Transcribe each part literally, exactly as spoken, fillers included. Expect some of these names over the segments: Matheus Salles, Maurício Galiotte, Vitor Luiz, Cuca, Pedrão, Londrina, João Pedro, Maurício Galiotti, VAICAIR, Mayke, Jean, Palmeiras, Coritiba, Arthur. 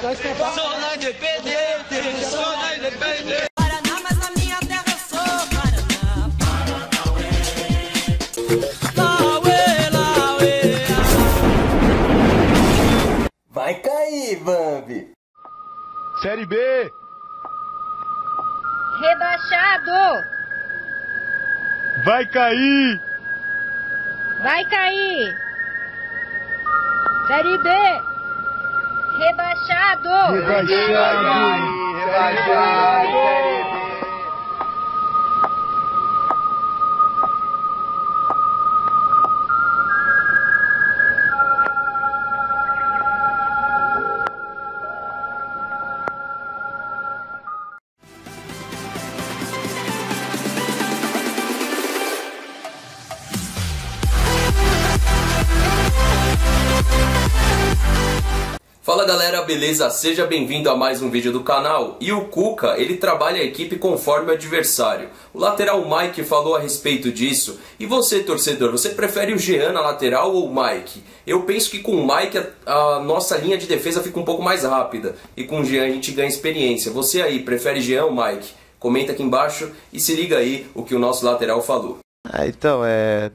Sou independente, sou independente. Paraná, mas na minha terra eu sou Paraná. Paraná. Vai cair, Bambi. Série B. Rebaixado. Vai cair. Vai cair. Série B. Rebaixado! Rebaixado! Rebaixado! Fala galera, beleza? Seja bem-vindo a mais um vídeo do canal. E o Cuca, ele trabalha a equipe conforme o adversário. O lateral Mayke falou a respeito disso. E você, torcedor, você prefere o Jean na lateral ou o Mayke? Eu penso que com o Mayke a, a nossa linha de defesa fica um pouco mais rápida. E com o Jean a gente ganha experiência. Você aí, prefere Jean ou Mayke? Comenta aqui embaixo e se liga aí o que o nosso lateral falou. Ah, então, é...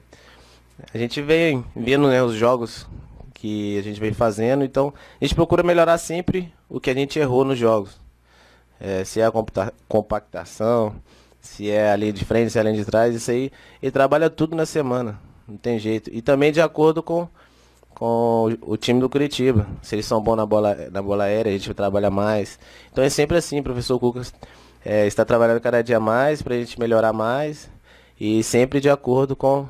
a gente vem vendo, né, os jogos que a gente vem fazendo, então a gente procura melhorar sempre o que a gente errou nos jogos. É, se é a compactação, se é ali de frente, se é ali de trás, isso aí, ele trabalha tudo na semana, não tem jeito. E também de acordo com, com o time do Coritiba, se eles são bons na bola, na bola aérea, a gente trabalha mais. Então é sempre assim, o professor Cuca é, está trabalhando cada dia mais para a gente melhorar mais e sempre de acordo com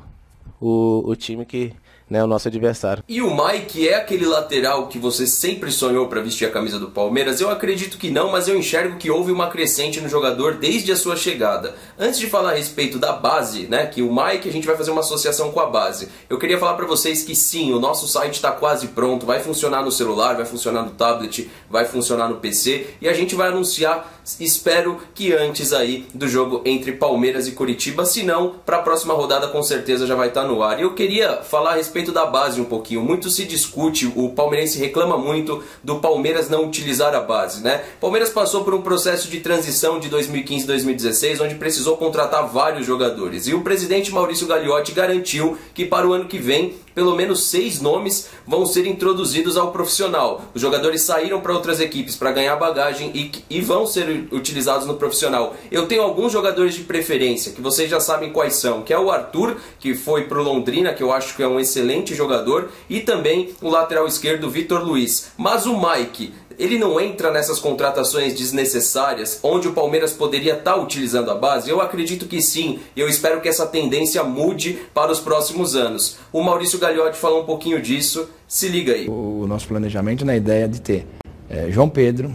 o, o time que... né, o nosso adversário. E o Mayke é aquele lateral que você sempre sonhou para vestir a camisa do Palmeiras? Eu acredito que não, mas eu enxergo que houve uma crescente no jogador desde a sua chegada. Antes de falar a respeito da base, né, que o Mayke a gente vai fazer uma associação com a base, eu queria falar para vocês que sim, o nosso site está quase pronto, vai funcionar no celular, vai funcionar no tablet, vai funcionar no P C e a gente vai anunciar, espero que antes aí do jogo entre Palmeiras e Coritiba, se não, para a próxima rodada com certeza já vai estar no ar. E eu queria falar a respeito Respeito da base um pouquinho, muito se discute, o palmeirense reclama muito do Palmeiras não utilizar a base, né? O Palmeiras passou por um processo de transição de dois mil e quinze a dois mil e dezesseis, onde precisou contratar vários jogadores, e o presidente Maurício Galiotte garantiu que para o ano que vem pelo menos seis nomes vão ser introduzidos ao profissional. Os jogadores saíram para outras equipes para ganhar bagagem e, e vão ser utilizados no profissional. Eu tenho alguns jogadores de preferência, que vocês já sabem quais são, que é o Arthur, que foi para o Londrina, que eu acho que é um excelente jogador, e também o lateral esquerdo Vitor Luiz. Mas o Mayke, ele não entra nessas contratações desnecessárias, onde o Palmeiras poderia estar utilizando a base? Eu acredito que sim, e eu espero que essa tendência mude para os próximos anos. O Maurício Galiotti falou um pouquinho disso, se liga aí. O nosso planejamento na ideia de ter é, João Pedro,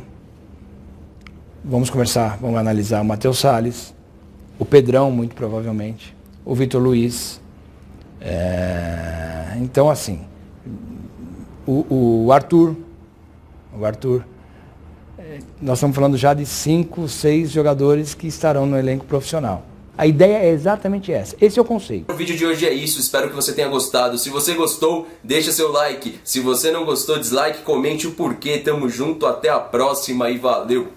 vamos conversar, vamos analisar o Matheus Salles, o Pedrão, muito provavelmente, o Vitor Luiz, é, então assim, o, o Arthur... O Arthur, nós estamos falando já de cinco, seis jogadores que estarão no elenco profissional. A ideia é exatamente essa, esse é o conceito. O vídeo de hoje é isso, espero que você tenha gostado. Se você gostou, deixa seu like. Se você não gostou, dislike, comente o porquê. Tamo junto, até a próxima e valeu!